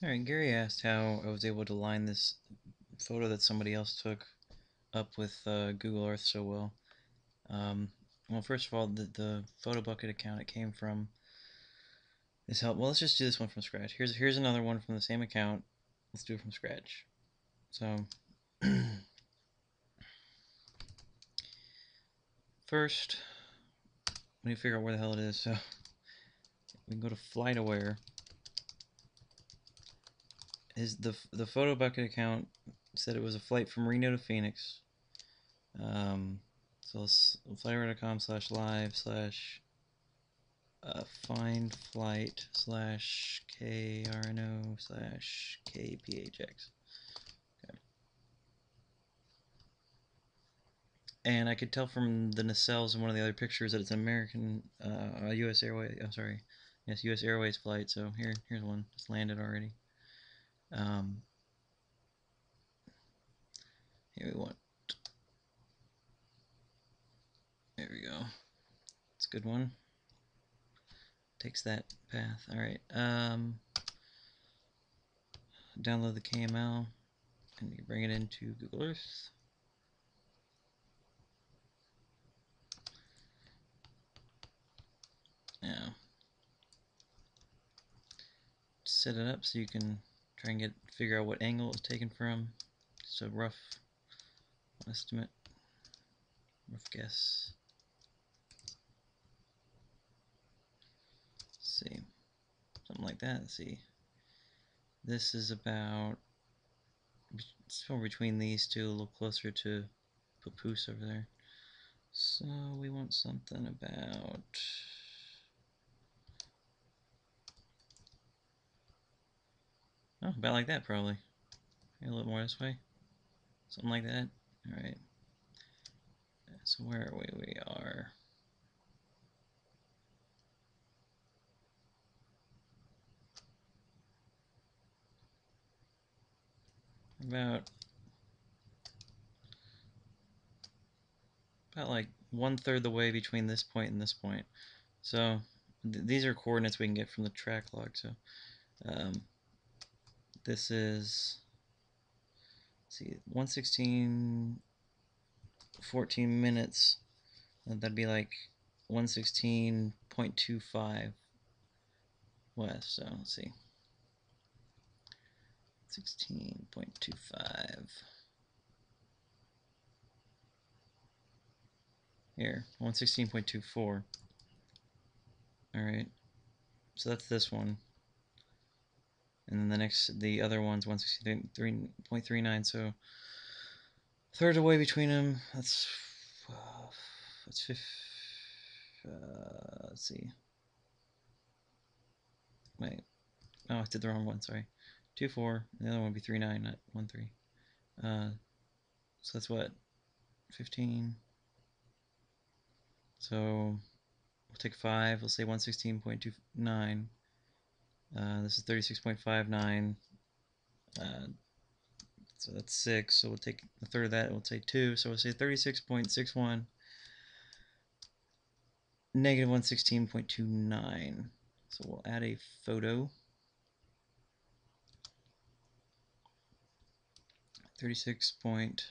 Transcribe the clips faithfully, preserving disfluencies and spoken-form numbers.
Alright, Gary asked how I was able to line this photo that somebody else took up with uh, Google Earth so well. Um, well, first of all, the, the PhotoBucket account it came from is help. Well, let's just do this one from scratch. Here's here's another one from the same account. Let's do it from scratch. So, first, we need to figure out where the hell it is. So, we can go to FlightAware. His, the the PhotoBucket account said it was a flight from Reno to Phoenix. Um, so let's FlightAware.com slash live slash find flight slash K R N O slash K P H X. Okay. And I could tell from the nacelles in one of the other pictures that it's an American uh, U S Airways. I'm sorry, yes, U S Airways flight. So here here's one. It's landed already. Um, here we want, there we go, it's a good one, takes that path. Alright, um, download the K M L and you bring it into Google Earth. Now, set it up so you can try and get figure out what angle it's taken from. Just a rough estimate, rough guess. Let's see, something like that. Let's see, this is about somewhere between these two, a little closer to Papoose over there. So we want something about. Oh, about like that, probably. Maybe a little more this way. Something like that. Alright. So where are we? We are... About... About like one-third the way between this point and this point. So, th these are coordinates we can get from the track log, so... Um, This is, let's see, one sixteen, fourteen minutes. That'd be like one sixteen point two five west. So let's see, sixteen point two five. Here, one sixteen point two four. All right, so that's this one. And then the next, the other one's one sixty-three point three nine, so third away between them. That's uh, that's fifth. Uh, let's see. Wait, oh, I did the wrong one. Sorry, two four. And the other one would be three nine, not one three. Uh, so that's what, fifteen. So we'll take five. We'll say one sixteen point two nine. Uh, this is thirty-six point five nine, uh, so that's six, so we'll take a third of that, we'll take two, so we'll say thirty-six point six one, negative one sixteen point two nine, so we'll add a photo, thirty-six point,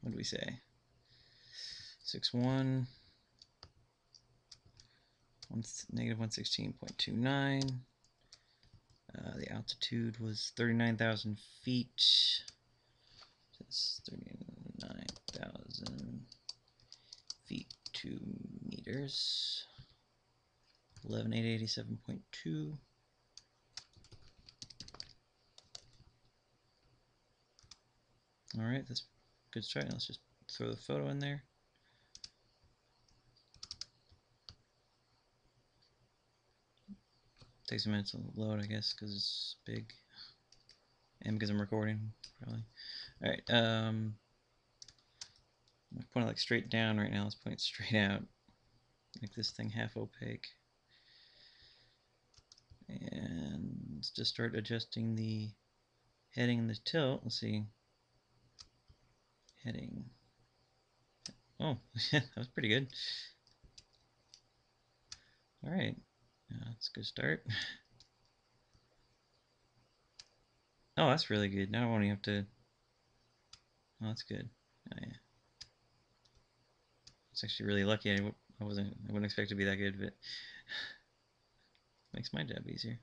what do we say, six one, negative one sixteen point two nine. Uh, the altitude was thirty-nine thousand feet. That's thirty-nine thousand feet, two meters. eleven thousand eight hundred eighty-seven point two. Alright, that's a good start. Let's just throw the photo in there. Takes a minute to load, I guess, because it's big, and because I'm recording, probably. All right, um, I'm pointing like straight down right now. Let's point straight out. Make this thing half opaque, and let's just start adjusting the heading and the tilt. Let's see, heading. Oh, that was pretty good. All right. Yeah, that's a good start. Oh, that's really good. Now I won't even have to. Oh, that's good. Oh, yeah. It's actually really lucky. I, I wasn't. I wouldn't expect it to be that good, but makes my job easier.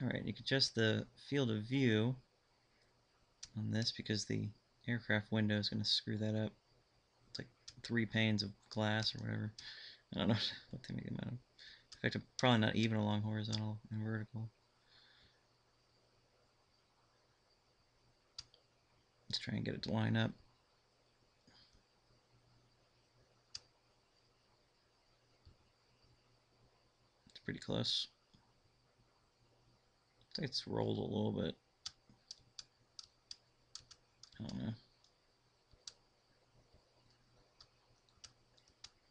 All right, you can adjust the field of view on this because the aircraft window is going to screw that up. It's like three panes of glass or whatever. I don't know what they make them out of. In fact, I'm probably not even along horizontal and vertical. Let's try and get it to line up. It's pretty close. I think it's rolled a little bit. I don't know.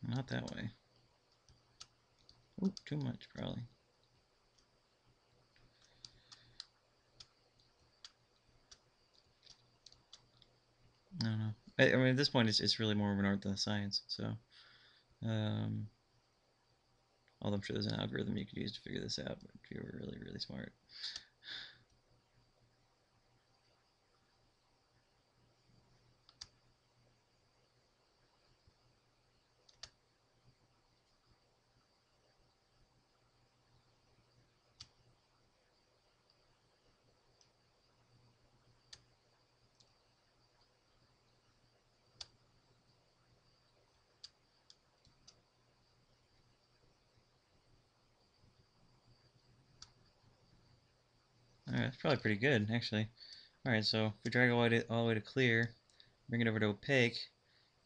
Not that way. Oop, too much probably. I don't know. I, I mean, at this point, it's it's really more of an art than a science. So, um, although I'm sure there's an algorithm you could use to figure this out, but if you were really really smart. Alright, that's probably pretty good, actually. Alright, so if we drag all the, way to, all the way to clear, bring it over to opaque,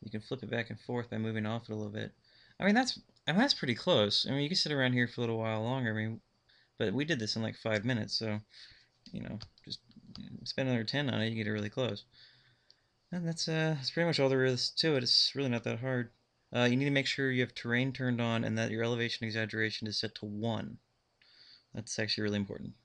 you can flip it back and forth by moving off it a little bit. I mean, that's I mean, that's pretty close. I mean, you can sit around here for a little while longer, I mean, but we did this in like five minutes, so, you know, just spend another ten on it, you get it really close. And that's, uh, that's pretty much all there is to it. It's really not that hard. Uh, you need to make sure you have terrain turned on and that your elevation exaggeration is set to one. That's actually really important.